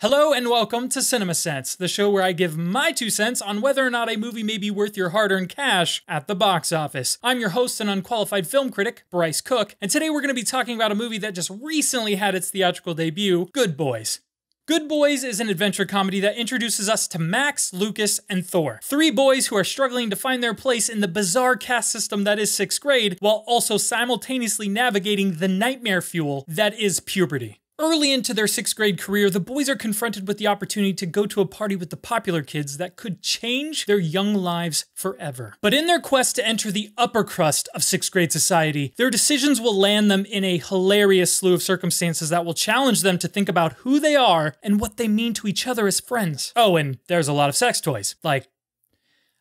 Hello and welcome to CinemaSense, the show where I give my 2 cents on whether or not a movie may be worth your hard-earned cash at the box office. I'm your host and unqualified film critic, Bryce Cook, and today we're going to be talking about a movie that just recently had its theatrical debut, Good Boys. Good Boys is an adventure comedy that introduces us to Max, Lucas, and Thor, three boys who are struggling to find their place in the bizarre caste system that is 6th grade, while also simultaneously navigating the nightmare fuel that is puberty. Early into their 6th grade career, the boys are confronted with the opportunity to go to a party with the popular kids that could change their young lives forever. But in their quest to enter the upper crust of 6th grade society, their decisions will land them in a hilarious slew of circumstances that will challenge them to think about who they are and what they mean to each other as friends. Oh, and there's a lot of sex toys. Like,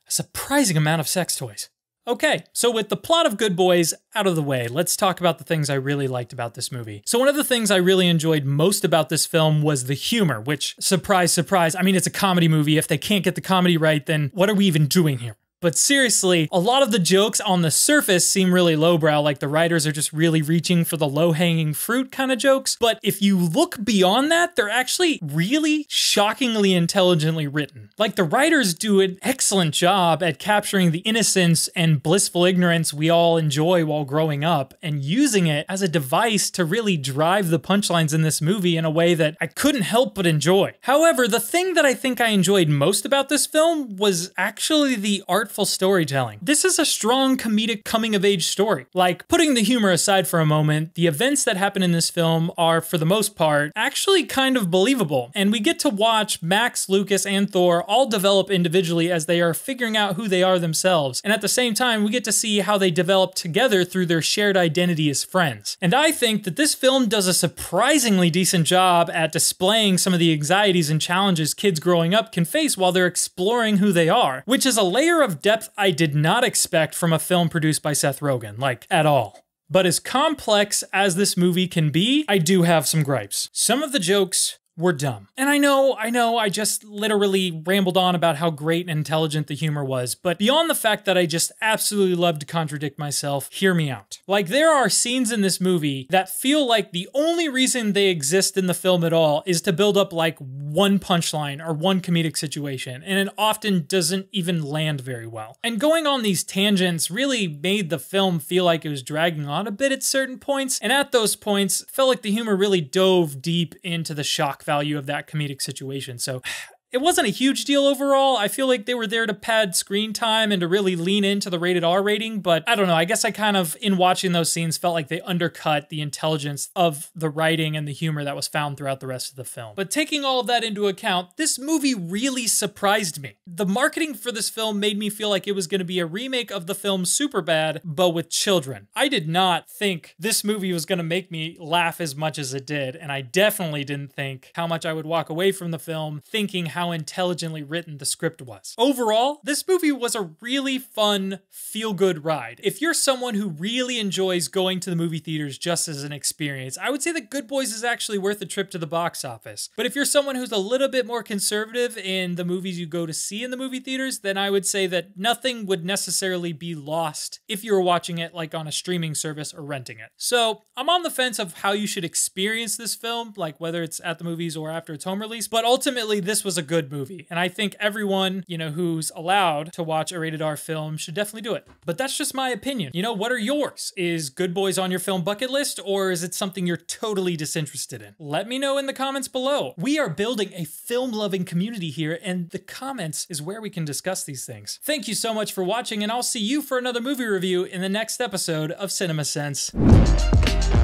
a surprising amount of sex toys. Okay, so with the plot of Good Boys out of the way, let's talk about the things I really liked about this movie. So one of the things I really enjoyed most about this film was the humor, which, surprise, surprise, I mean, it's a comedy movie. If they can't get the comedy right, then what are we even doing here? But seriously, a lot of the jokes on the surface seem really lowbrow, like the writers are just really reaching for the low-hanging fruit kind of jokes. But if you look beyond that, they're actually really shockingly intelligently written. Like, the writers do an excellent job at capturing the innocence and blissful ignorance we all enjoy while growing up and using it as a device to really drive the punchlines in this movie in a way that I couldn't help but enjoy. However, the thing that I think I enjoyed most about this film was actually the artful storytelling. This is a strong comedic coming-of-age story. Like, putting the humor aside for a moment, the events that happen in this film are, for the most part, actually kind of believable, and we get to watch Max, Lucas, and Thor all develop individually as they are figuring out who they are themselves, and at the same time, we get to see how they develop together through their shared identity as friends. And I think that this film does a surprisingly decent job at displaying some of the anxieties and challenges kids growing up can face while they're exploring who they are, which is a layer of depth I did not expect from a film produced by Seth Rogen, like, at all. But as complex as this movie can be, I do have some gripes. Some of the jokes were dumb. And I know, I just literally rambled on about how great and intelligent the humor was, but beyond the fact that I just absolutely love to contradict myself, hear me out. Like, there are scenes in this movie that feel like the only reason they exist in the film at all is to build up, like, one punchline or one comedic situation, and it often doesn't even land very well. And going on these tangents really made the film feel like it was dragging on a bit at certain points, and at those points, felt like the humor really dove deep into the shock value of that comedic situation. So it wasn't a huge deal overall. I feel like they were there to pad screen time and to really lean into the rated R rating, but I don't know. I guess I kind of, in watching those scenes, felt like they undercut the intelligence of the writing and the humor that was found throughout the rest of the film. But taking all of that into account, this movie really surprised me. The marketing for this film made me feel like it was going to be a remake of the film Superbad, but with children. I did not think this movie was going to make me laugh as much as it did, and I definitely didn't think how much I would walk away from the film thinking how intelligently written the script was. Overall, this movie was a really fun, feel-good ride. If you're someone who really enjoys going to the movie theaters just as an experience, I would say that Good Boys is actually worth a trip to the box office. But if you're someone who's a little bit more conservative in the movies you go to see in the movie theaters, then I would say that nothing would necessarily be lost if you were watching it like on a streaming service or renting it. So I'm on the fence of how you should experience this film, like whether it's at the movies or after its home release, but ultimately this was a good movie, and I think everyone, you know, who's allowed to watch a rated R film should definitely do it. But that's just my opinion. You know, what are yours? Is Good Boys on your film bucket list, or is it something you're totally disinterested in? Let me know in the comments below. We are building a film-loving community here, and the comments is where we can discuss these things. Thank you so much for watching, and I'll see you for another movie review in the next episode of CinemaSense.